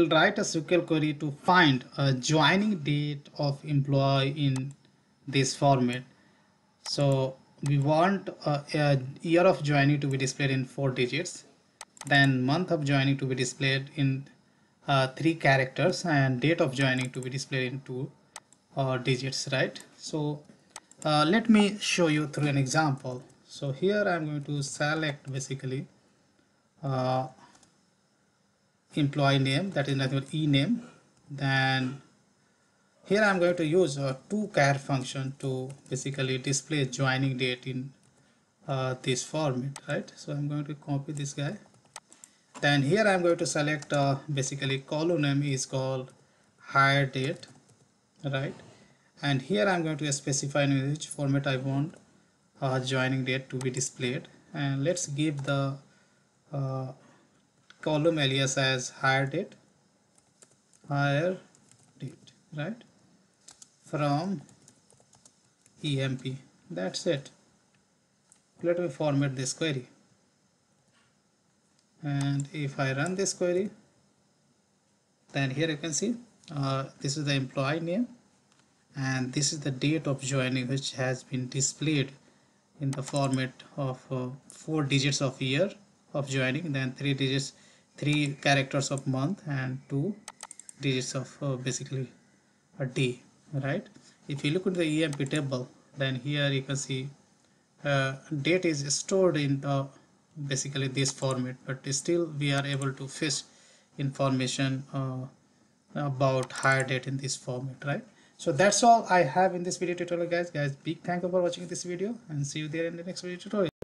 will write a SQL query to find a joining date of employee in this format. So we want a year of joining to be displayed in 4 digits, then month of joining to be displayed in 3 characters, and date of joining to be displayed in 2 digits, right? So let me show you through an example. So here I'm going to select basically employee name, that is nothing but ename. Then here I'm going to use a to_char function to basically display joining date in this format, right? So I'm going to copy this guy. Then here I'm going to select basically column name is called hire date, right? And here I'm going to specify in which format I want joining date to be displayed, and let's give the column alias as hire date, right, from EMP. That's it. Let me format this query, and if I run this query, then here you can see this is the employee name and this is the date of joining which has been displayed in the format of 4 digits of year of joining, then 3 digits, 3 characters of month, and 2 digits of basically a day, right? If you look at the EMP table, then here you can see date is stored in the basically this format, but still we are able to fetch information about hire date in this format, right? So that's all I have in this video tutorial, guys. Big thank you for watching this video, and see you there in the next video tutorial.